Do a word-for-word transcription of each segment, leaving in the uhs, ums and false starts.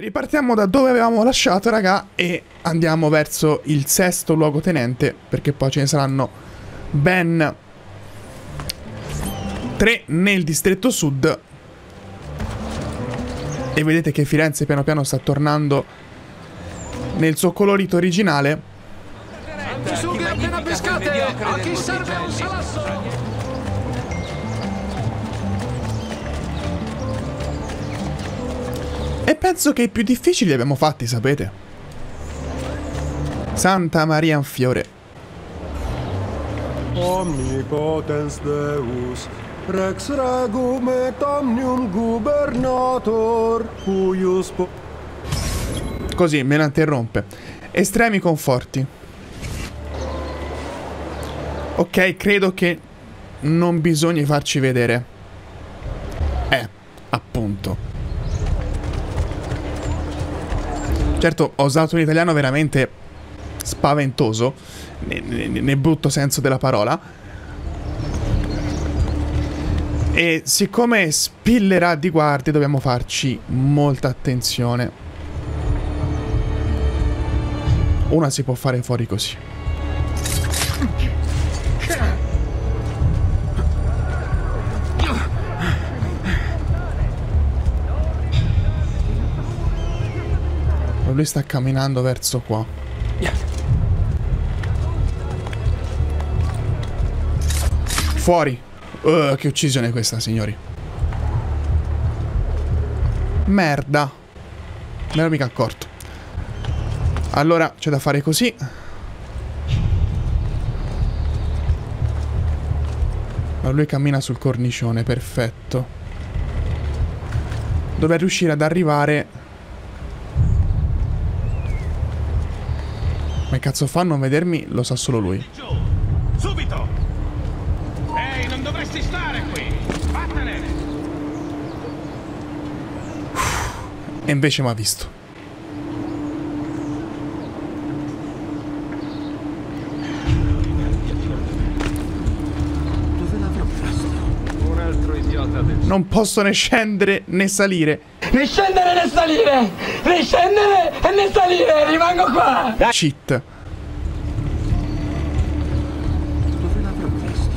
Ripartiamo da dove avevamo lasciato, raga, e andiamo verso il sesto luogotenente, perché poi ce ne saranno ben tre nel distretto sud. E vedete che Firenze piano piano sta tornando nel suo colorito originale. E penso che i più difficili li abbiamo fatti, sapete? Santa Maria in Fiore. Omnipotens Deus, rex regum et omnium gubernator, cuius po... Così, me la interrompe. Estremi conforti. Ok, credo che non bisogna farci vedere. Eh, appunto. Certo, ho usato un italiano veramente spaventoso, nel, nel, nel brutto senso della parola. E siccome spillerà di guardie, dobbiamo farci molta attenzione. Una si può fare fuori così. Lui sta camminando verso qua. Fuori. Uh, che uccisione questa, signori. Merda. Non ero mica accorto. Allora c'è da fare così. Allora, lui cammina sul cornicione. Perfetto. Doveva riuscire ad arrivare. Ma che cazzo fa a non vedermi? Lo sa solo lui. Subito! Ehi, non dovresti stare qui! Vattene! E invece mi ha visto. Dove l'avrò preso? Un altro idiota del... Non posso né scendere né salire. Né scendere né salire! Né scendere e né salire! Rimango qua! Shit! Dove l'avrò visto?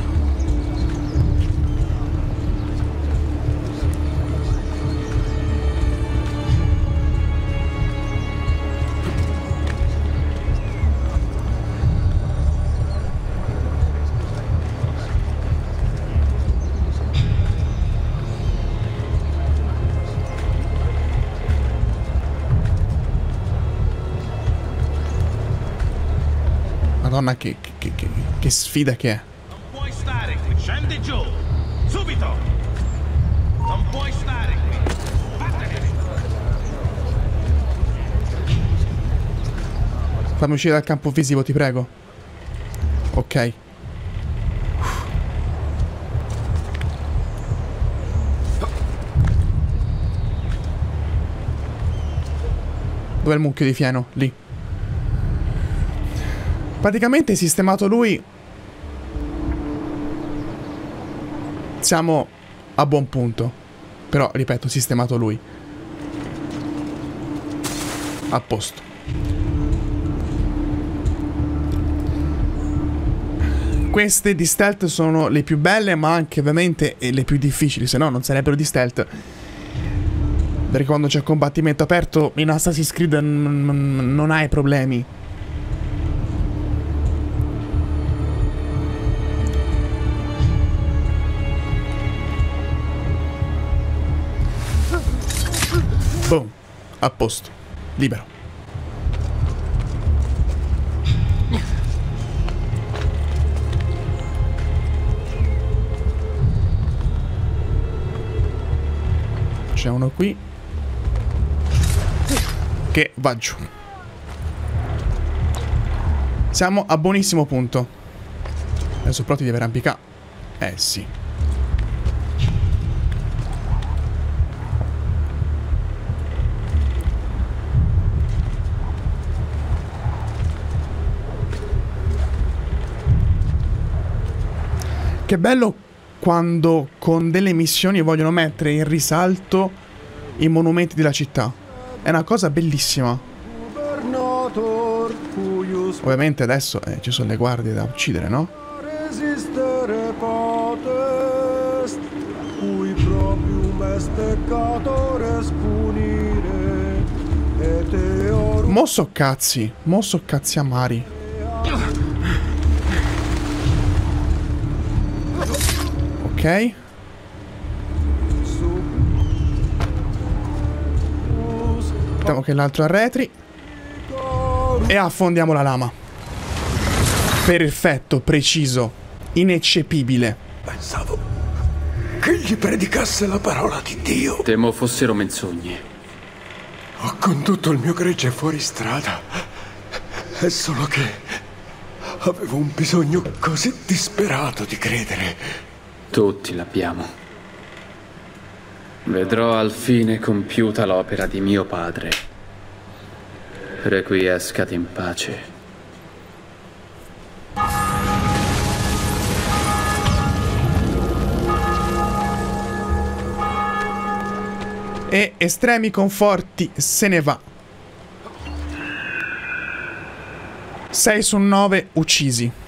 Madonna, che, che, che, che sfida che è. Non puoi stare qui, scendi giù. Subito. Non puoi stare qui. Vattene. Fammi uscire dal campo visivo, ti prego. Ok. Dov'è il mucchio di fieno? Lì. Praticamente sistemato lui, siamo a buon punto. Però, ripeto, sistemato lui, a posto. Queste di stealth sono le più belle, ma anche ovviamente le più difficili, se no non sarebbero di stealth. Perché quando c'è combattimento aperto in Assassin's Creed non hai problemi. Boom. A posto. Libero. C'è uno qui che va giù. Siamo a buonissimo punto. Adesso però ti deve arrampicare. Eh sì. Che bello quando con delle missioni vogliono mettere in risalto i monumenti della città. È una cosa bellissima. Ovviamente adesso eh, ci sono le guardie da uccidere, no? Mo so cazzi, mo so cazzi amari. Ok. Mettiamo che l'altro arretri. E affondiamo la lama. Perfetto, preciso, ineccepibile. Pensavo che gli predicasse la parola di Dio. Temo fossero menzogne. Ho condotto il mio gregge fuori strada. È solo che avevo un bisogno così disperato di credere. Tutti l'abbiamo. Vedrò al fine compiuta l'opera di mio padre. Requiescati in pace. E Estremi Conforti se ne va. sei su nove uccisi.